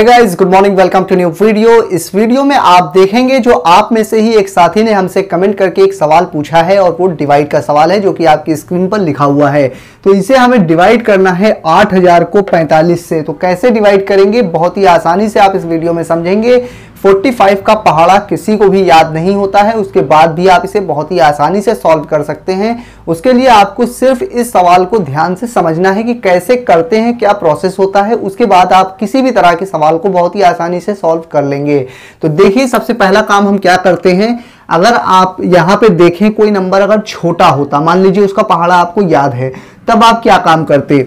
Hey guys, good morning, welcome to new video. इस video में आप देखेंगे जो आप में से ही एक साथी ने हमसे कमेंट करके एक सवाल पूछा है और वो डिवाइड का सवाल है जो कि आपकी स्क्रीन पर लिखा हुआ है। तो इसे हमें डिवाइड करना है 8000 को 45 से। तो कैसे डिवाइड करेंगे बहुत ही आसानी से आप इस वीडियो में समझेंगे। 45 का पहाड़ा किसी को भी याद नहीं होता है, उसके बाद भी आप इसे बहुत ही आसानी से सॉल्व कर सकते हैं। उसके लिए आपको सिर्फ इस सवाल को ध्यान से समझना है कि कैसे करते हैं, क्या प्रोसेस होता है। उसके बाद आप किसी भी तरह के सवाल को बहुत ही आसानी से सॉल्व कर लेंगे। तो देखिए, सबसे पहला काम हम क्या करते हैं। अगर आप यहाँ पे देखें कोई नंबर अगर छोटा होता, मान लीजिए उसका पहाड़ा आपको याद है, तब आप क्या काम करते,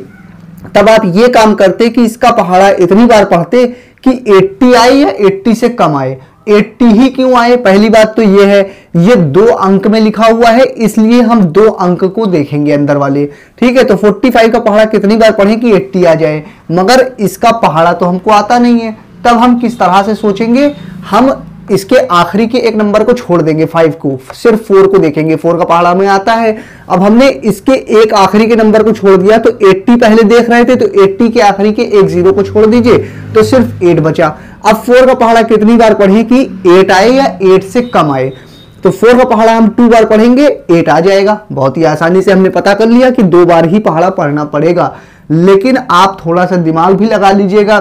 तब आप ये काम करते कि इसका पहाड़ा इतनी बार पढ़ते कि 80 आए या 80 से कम आए। 80 ही क्यों आए? पहली बात तो ये है, ये 2 अंक में लिखा हुआ है इसलिए हम 2 अंक को देखेंगे अंदर वाले, ठीक है। तो 45 का पहाड़ा कितनी बार पढ़ें कि 80 आ जाए, मगर इसका पहाड़ा तो हमको आता नहीं है। तब हम किस तरह से सोचेंगे, हम इसके आखिरी के एक नंबर को छोड़ देंगे, 5 को, सिर्फ 4 को देखेंगे। 4 का पहाड़ा में आता है। अब हमने इसके एक आखिरी के नंबर को छोड़ दिया, तो 80 पहले देख रहे थे, तो 80 के आखिरी के एक 0 को छोड़ दीजिए तो सिर्फ 8 बचा। अब 4 का पहाड़ा कितनी बार पढ़ें कि 8 आए या 8 से कम आए। तो 4 का पहाड़ा हम 2 बार पढ़ेंगे, 8 आ जाएगा। बहुत ही आसानी से हमने पता कर लिया कि 2 बार ही पहाड़ा पढ़ना पड़ेगा। लेकिन आप थोड़ा सा दिमाग भी लगा लीजिएगा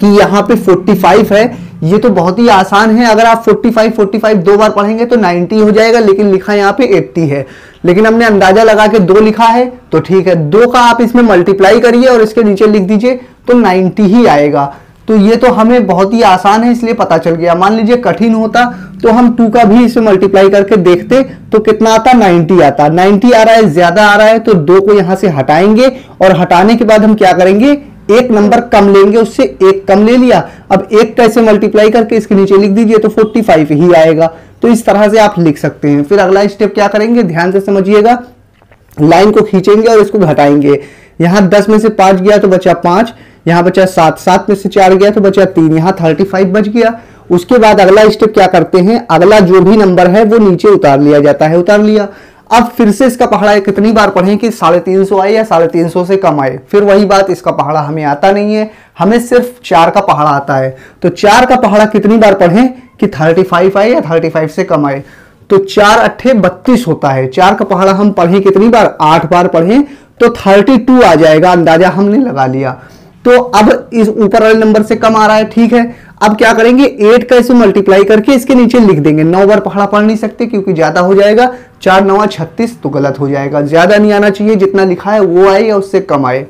कि यहाँ पे 45 है, ये तो बहुत ही आसान है। अगर आप 45 2 बार पढ़ेंगे तो 90 हो जाएगा, लेकिन लिखा यहाँ पे 80 है, लेकिन हमने अंदाजा लगा के 2 लिखा है, तो ठीक है। 2 का आप इसमें मल्टीप्लाई करिए और इसके नीचे लिख दीजिए तो 90 ही आएगा। तो ये तो हमें बहुत ही आसान है इसलिए पता चल गया। मान लीजिए कठिन होता तो हम 2 का भी इसमें मल्टीप्लाई करके देखते तो कितना आता, 90 आता। 90 आ रहा है, ज्यादा आ रहा है, तो 2 को यहाँ से हटाएंगे और हटाने के बाद हम क्या करेंगे, एक नंबर कम लेंगे, उससे 1 कम ले लिया। अब 1 कैसे मल्टीप्लाई करके इसके नीचे लिख दीजिए तो 45 ही आएगा। तो इस तरह से आप लिख सकते हैं। फिर अगला स्टेप क्या करेंगे, ध्यान से समझिएगा, लाइन को खींचेंगे और इसको घटाएंगे। यहाँ 10 में से 5 गया तो बचा 5, यहाँ बचा 7, 7 में से 4 गया तो बचा 3, यहाँ 35 बच गया। उसके बाद अगला स्टेप क्या करते हैं, अगला जो भी नंबर है वो नीचे उतार लिया जाता है, उतार लिया। अब फिर से इसका पहाड़ा कितनी बार पढ़ें कि 350 आए या 350 से कम आए। फिर वही बात, इसका पहाड़ा हमें आता नहीं है, हमें सिर्फ 4 का पहाड़ा आता है। तो 4 का पहाड़ा कितनी बार पढ़ें कि 35 आए या 35 से कम आए। तो 4 अट्ठे 32 होता है। 4 का पहाड़ा हम पढ़ें कितनी बार, 8 बार पढ़ें तो 32 आ जाएगा, अंदाजा हमने लगा लिया। तो अब इस ऊपर वाले नंबर से कम आ रहा है, ठीक है। अब क्या करेंगे, 8 का इसे मल्टीप्लाई करके इसके नीचे लिख देंगे। 9 बार पहाड़ा पढ़ नहीं सकते क्योंकि ज्यादा हो जाएगा, 4 9 36, तो गलत हो जाएगा, ज्यादा नहीं आना चाहिए, जितना लिखा है वो आए या उससे कम आए।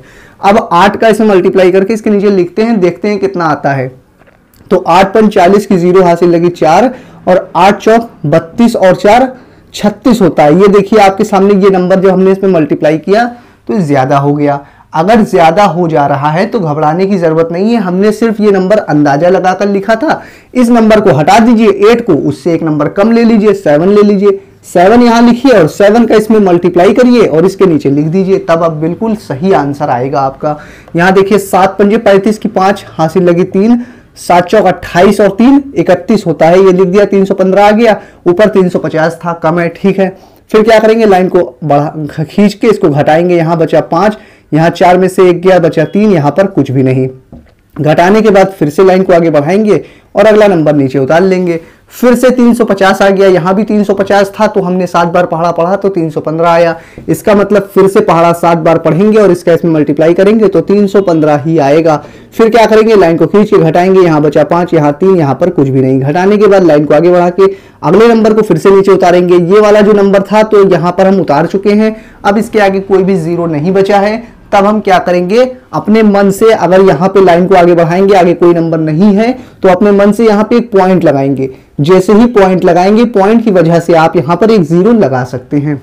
अब 8 का इसे मल्टीप्लाई करके इसके नीचे लिखते हैं, देखते हैं कितना आता है। तो 8 5 40 की 0 हासिल लगी 4 और 8 4 32 और 4 36 होता है। ये देखिए आपके सामने ये नंबर जो हमने इसमें मल्टीप्लाई किया तो ज्यादा हो गया। अगर ज़्यादा हो जा रहा है तो घबराने की ज़रूरत नहीं है, हमने सिर्फ ये नंबर अंदाजा लगाकर लिखा था। इस नंबर को हटा दीजिए 8 को, उससे 1 नंबर कम ले लीजिए, 7 ले लीजिए। 7 यहाँ लिखिए और 7 का इसमें मल्टीप्लाई करिए और इसके नीचे लिख दीजिए, तब अब बिल्कुल सही आंसर आएगा आपका। यहाँ देखिए 7 पंजे 35 की 5 हासिल लगी 3, 7 चौक 28 और 3 31 होता है। ये लिख दिया, 315 आ गया, ऊपर 350 था, कम है, ठीक है। फिर क्या करेंगे, लाइन को बढ़ा खींच के इसको घटाएंगे। यहाँ बचा 5, यहाँ 4 में से 1 गया बचा 3, यहाँ पर कुछ भी नहीं। घटाने के बाद फिर से लाइन को आगे बढ़ाएंगे और अगला नंबर नीचे उतार लेंगे। फिर से 350 आ गया, यहाँ भी 350 था, तो हमने 7 बार पहाड़ा पढ़ा तो 315 आया। इसका मतलब फिर से पहाड़ा 7 बार पढ़ेंगे और इसका इसमें मल्टीप्लाई करेंगे तो 315 ही आएगा। फिर क्या करेंगे, लाइन को खींच के घटाएंगे, यहाँ बचा 5, यहाँ 3, यहाँ पर कुछ भी नहीं। घटाने के बाद लाइन को आगे बढ़ा के अगले नंबर को फिर से नीचे उतारेंगे। ये वाला जो नंबर था तो यहाँ पर हम उतार चुके हैं, अब इसके आगे कोई भी 0 नहीं बचा है। तब हम क्या करेंगे, अपने मन से, अगर यहाँ पे लाइन को आगे बढ़ाएंगे, आगे कोई नंबर नहीं है, तो अपने मन से यहाँ पे एक पॉइंट लगाएंगे। जैसे ही पॉइंट लगाएंगे, पॉइंट की वजह से आप यहाँ पर एक 0 लगा सकते हैं।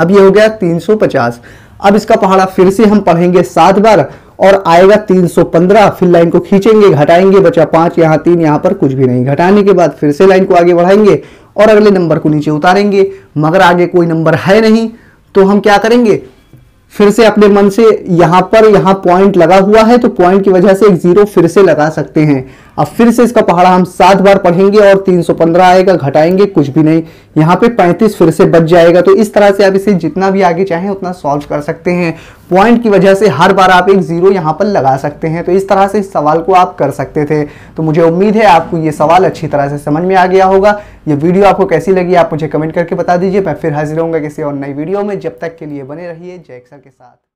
अब ये हो गया 350। अब इसका पहाड़ा फिर से हम पढ़ेंगे 7 बार और आएगा 315। फिर लाइन को खींचेंगे, घटाएंगे, बचा 5, यहाँ 3, यहाँ पर कुछ भी नहीं। घटाने के बाद फिर से लाइन को आगे बढ़ाएंगे और अगले नंबर को नीचे उतारेंगे, मगर आगे कोई नंबर है नहीं। तो हम क्या करेंगे, फिर से अपने मन से, यहाँ पर यहाँ पॉइंट लगा हुआ है तो पॉइंट की वजह से एक 0 फिर से लगा सकते हैं। अब फिर से इसका पहाड़ा हम 7 बार पढ़ेंगे और 315 आएगा, घटाएंगे, कुछ भी नहीं। यहाँ पे 35 फिर से बच जाएगा। तो इस तरह से आप इसे जितना भी आगे चाहें उतना सॉल्व कर सकते हैं। पॉइंट की वजह से हर बार आप एक जीरो यहाँ पर लगा सकते हैं। तो इस तरह से इस सवाल को आप कर सकते थे। तो मुझे उम्मीद है आपको ये सवाल अच्छी तरह से समझ में आ गया होगा। ये वीडियो आपको कैसी लगी आप मुझे कमेंट करके बता दीजिए। मैं फिर हाजिर होऊंगा किसी और नई वीडियो में। जब तक के लिए बने रहिए जैक्सर के साथ।